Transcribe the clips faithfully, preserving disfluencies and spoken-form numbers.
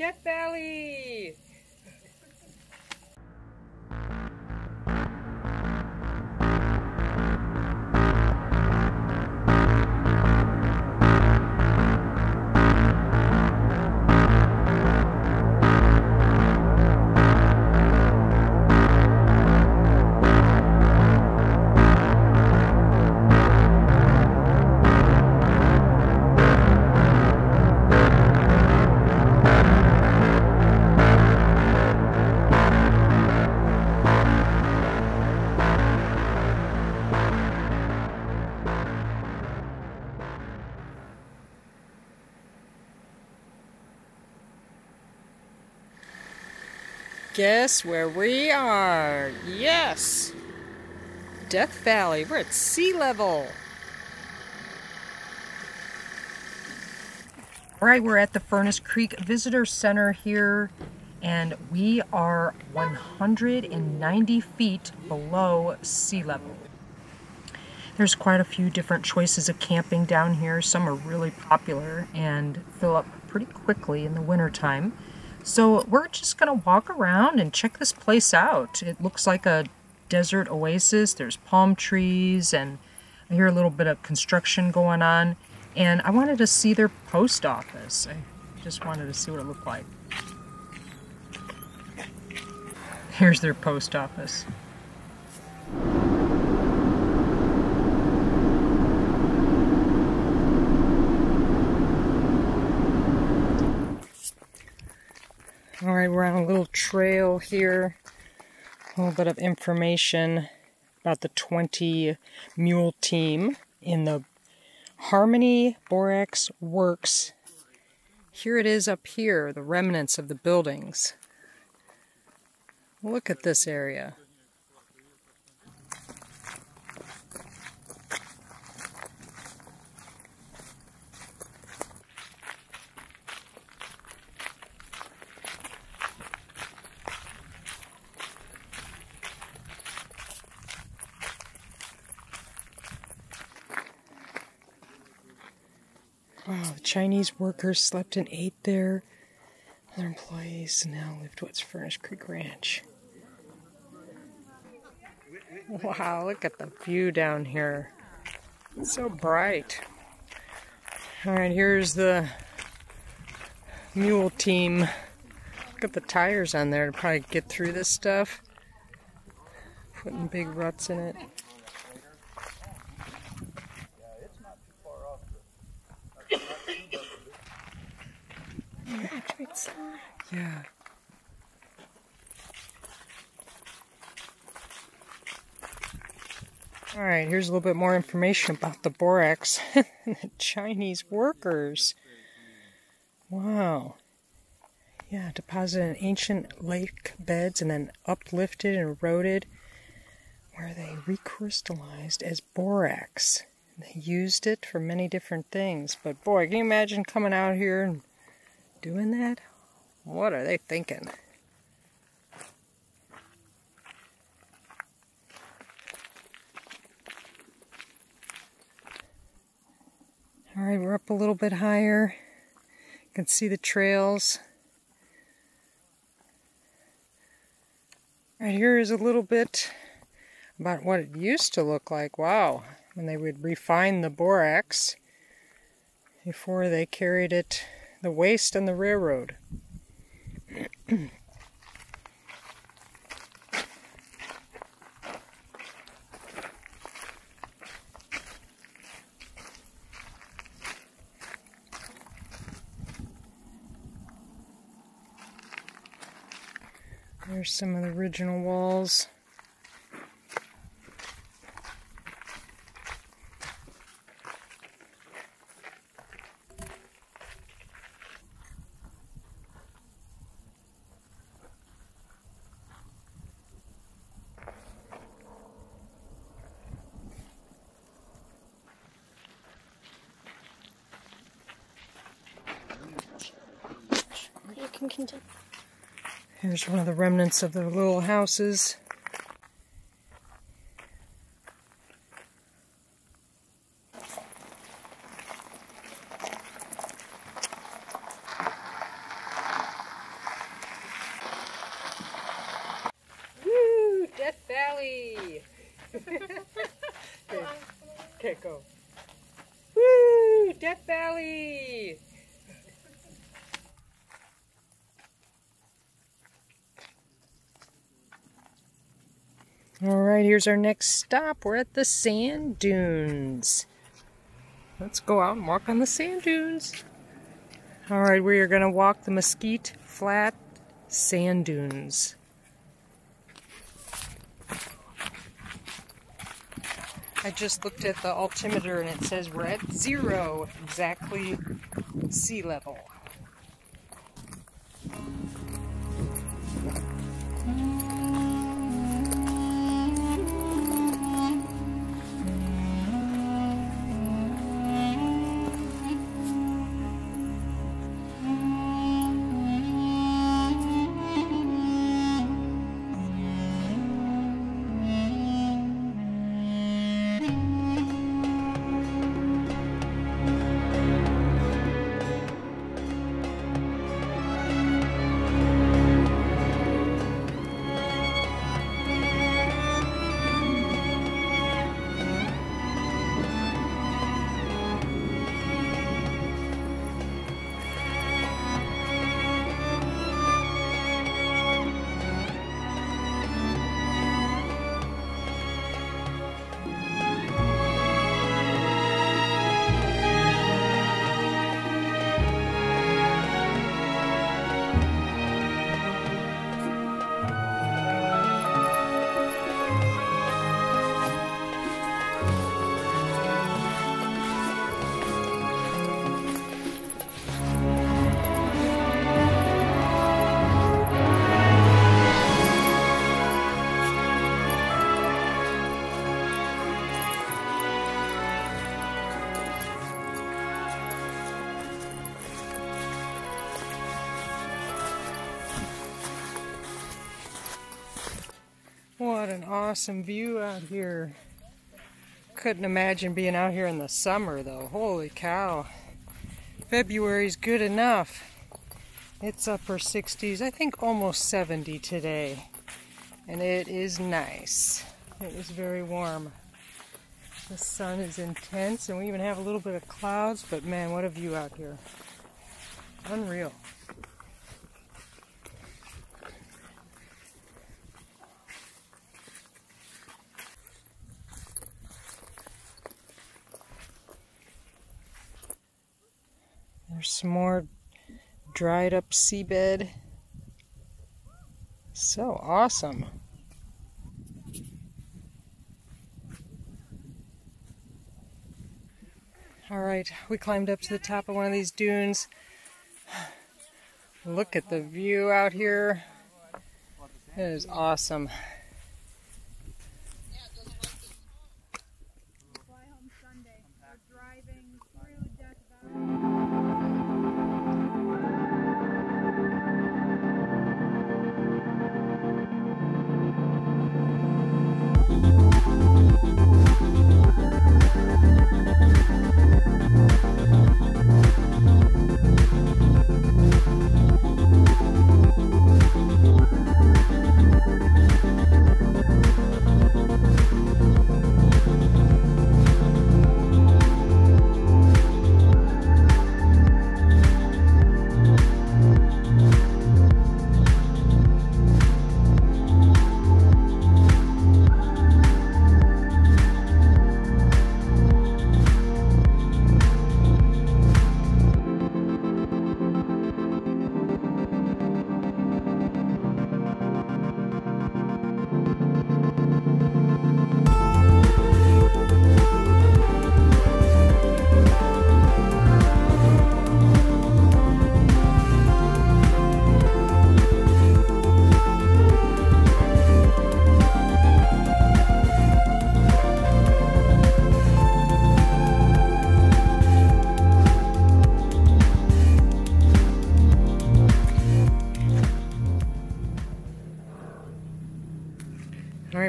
Death Valley! Guess where we are? Yes! Death Valley. We're at sea level. All right, we're at the Furnace Creek Visitor Center here, and we are one hundred ninety feet below sea level. There's quite a few different choices of camping down here. Some are really popular and fill up pretty quickly in the wintertime. So we're just going to walk around and check this place out. It looks like a desert oasis. There's palm trees, and I hear a little bit of construction going on. And I wanted to see their post office. I just wanted to see what it looked like. Here's their post office. All right, we're on a little trail here, a little bit of information about the twenty mule team in the Harmony Borax Works. Here it is up here, the remnants of the buildings. Look at this area. Wow, the Chinese workers slept and ate there. Other employees now live towards Furnace Creek Ranch. Wow, look at the view down here. It's so bright. All right, here's the mule team. Look at the tires on there to probably get through this stuff. Putting big ruts in it. Yeah. All right, here's a little bit more information about the borax and the Chinese workers. Wow. Yeah, deposited in ancient lake beds and then uplifted and eroded, where they recrystallized as borax. They used it for many different things, but boy, can you imagine coming out here and doing that? What are they thinking? All right, we're up a little bit higher. You can see the trails. Right here is a little bit about what it used to look like. Wow, when they would refine the borax before they carried it, the waste on the railroad. There's some of the original walls. Here's one of the remnants of the little houses. All right, here's our next stop. We're at the sand dunes. Let's go out and walk on the sand dunes. All right, we are going to walk the Mesquite Flat sand dunes. I just looked at the altimeter and it says we're at zero, exactly sea level. What an awesome view out here. Couldn't imagine being out here in the summer though. Holy cow. February's good enough. It's upper sixties, I think almost seventy today. And it is nice. It is very warm. The sun is intense and we even have a little bit of clouds, but man, what a view out here. Unreal. There's some more dried up seabed. So awesome. All right, we climbed up to the top of one of these dunes. Look at the view out here. It is awesome.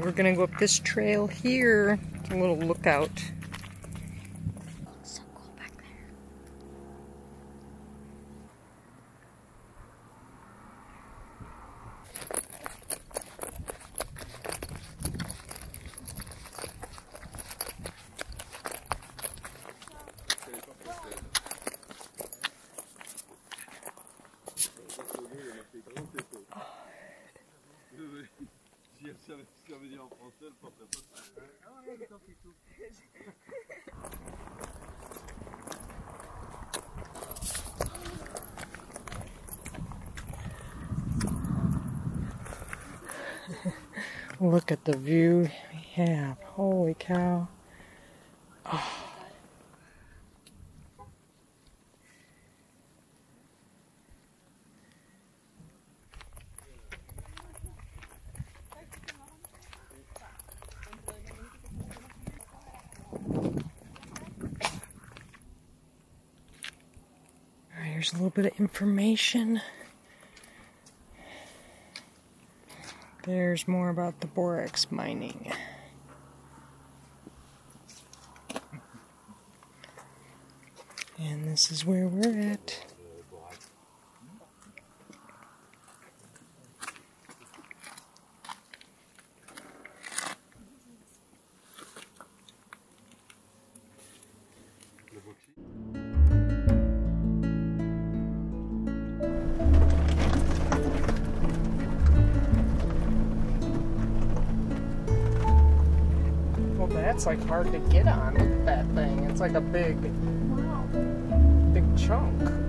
We're gonna go up this trail here. It's a little lookout. It looks so cool back there. j'avais dit en français, le porte-à-porte. Ah ouais, il est en plus tout. Look at the view we have. Holy cow. Oh. All right, here's a little bit of information. There's more about the borax mining. And this is where we're at. That's like hard to get on. Look at that thing. It's like a big, wow. big chunk.